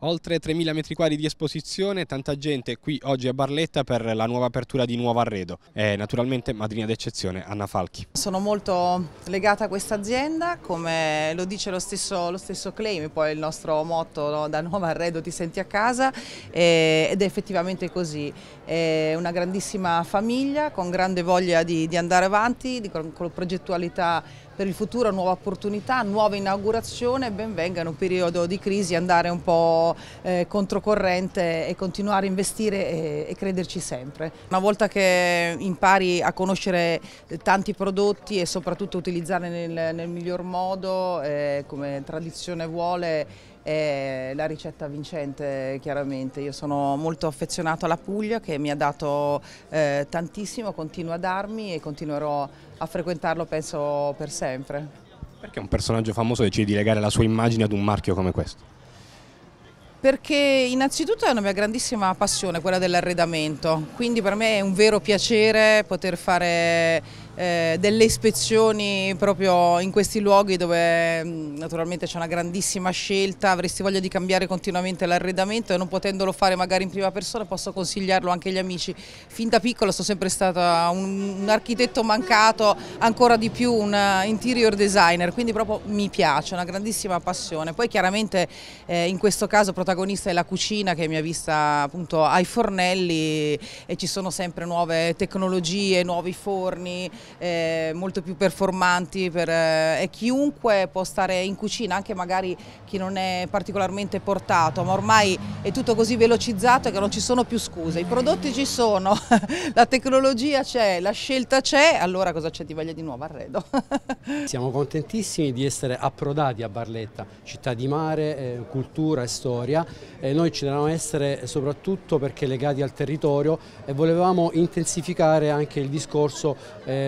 Oltre 3.000 metri quadri di esposizione, tanta gente qui oggi a Barletta per la nuova apertura di Nuovarredo. E naturalmente madrina d'eccezione Anna Falchi. Sono molto legata a questa azienda, come lo dice lo stesso claim, poi il nostro motto, no? Da Nuovarredo ti senti a casa, ed è effettivamente così. È una grandissima famiglia con grande voglia di andare avanti, con progettualità per il futuro, nuova opportunità, nuova inaugurazione. Ben venga in un periodo di crisi andare un po' controcorrente e continuare a investire e crederci sempre. Una volta che impari a conoscere tanti prodotti e soprattutto utilizzarli nel miglior modo, come tradizione vuole, è la ricetta vincente chiaramente. Io sono molto affezionato alla Puglia, che mi ha dato tantissimo, continua a darmi e continuerò a frequentarlo, penso, per sempre. Perché un personaggio famoso decide di legare la sua immagine ad un marchio come questo? Perché innanzitutto è una mia grandissima passione, quella dell'arredamento, quindi per me è un vero piacere poter fare delle ispezioni proprio in questi luoghi dove naturalmente c'è una grandissima scelta. Avresti voglia di cambiare continuamente l'arredamento e non potendolo fare magari in prima persona posso consigliarlo anche agli amici. Fin da piccola sono sempre stata un architetto mancato, ancora di più un interior designer, quindi proprio mi piace, una grandissima passione. Poi chiaramente in questo caso protagonista è la cucina, che mi ha vista appunto ai fornelli, e ci sono sempre nuove tecnologie, nuovi forni molto più performanti e chiunque può stare in cucina, anche magari chi non è particolarmente portato, ma ormai è tutto così velocizzato che non ci sono più scuse, i prodotti ci sono, la tecnologia c'è, la scelta c'è, allora cosa c'è di voglia di Nuovarredo? Siamo contentissimi di essere approdati a Barletta, città di mare, cultura e storia. Noi ci dobbiamo essere soprattutto perché legati al territorio, e volevamo intensificare anche il discorso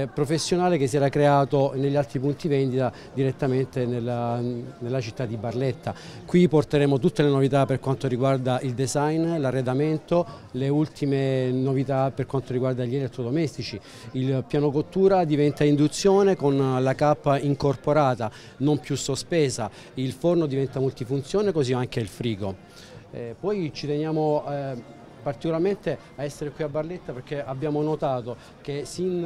professionale che si era creato negli altri punti vendita direttamente nella città di Barletta. Qui porteremo tutte le novità per quanto riguarda il design, l'arredamento, le ultime novità per quanto riguarda gli elettrodomestici. Il piano cottura diventa induzione con la cappa incorporata, non più sospesa, il forno diventa multifunzione, così anche il frigo. Poi ci teniamo particolarmente a essere qui a Barletta perché abbiamo notato che sin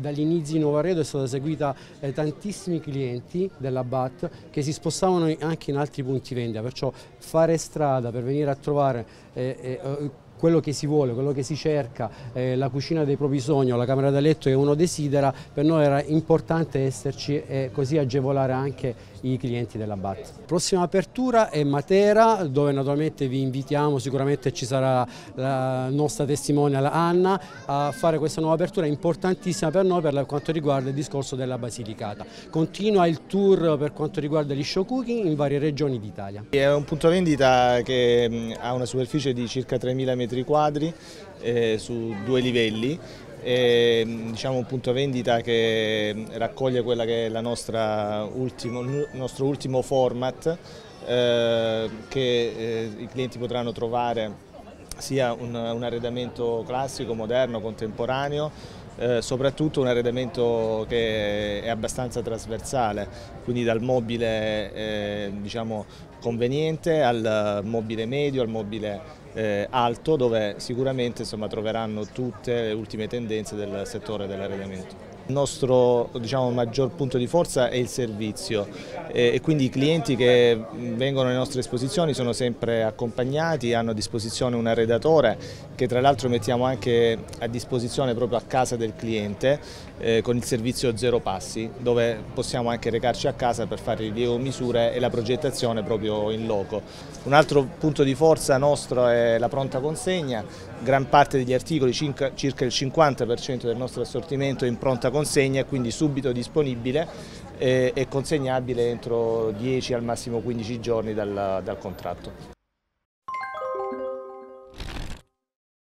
dagli inizi di Nuovarredo è stata seguita tantissimi clienti della BAT che si spostavano anche in altri punti vendita, perciò fare strada per venire a trovare quello che si vuole, quello che si cerca, la cucina dei propri sogni, la camera da letto che uno desidera, per noi era importante esserci e così agevolare anche i clienti della BAT. Prossima apertura è Matera, dove naturalmente vi invitiamo, sicuramente ci sarà la nostra testimonial Anna a fare questa nuova apertura importantissima per noi per quanto riguarda il discorso della Basilicata. Continua il tour per quanto riguarda gli show cooking in varie regioni d'Italia. È un punto vendita che ha una superficie di circa 3.000 metri quadri su 2 livelli. Diciamo un punto vendita che raccoglie quella che è il nostro ultimo format, che i clienti potranno trovare sia un arredamento classico, moderno, contemporaneo, soprattutto un arredamento che è abbastanza trasversale, quindi dal mobile diciamo conveniente al mobile medio, al mobile alto, dove sicuramente insomma troveranno tutte le ultime tendenze del settore dell'arredamento. Il nostro diciamo maggior punto di forza è il servizio, e quindi i clienti che vengono alle nostre esposizioni sono sempre accompagnati, hanno a disposizione un arredatore che tra l'altro mettiamo anche a disposizione proprio a casa del cliente, con il servizio 0 passi, dove possiamo anche recarci a casa per fare rilievo misure e la progettazione proprio in loco. Un altro punto di forza nostro è la pronta consegna. Gran parte degli articoli, circa il 50% del nostro assortimento, è in pronta consegna, quindi subito disponibile e consegnabile entro 10 al massimo 15 giorni dal contratto.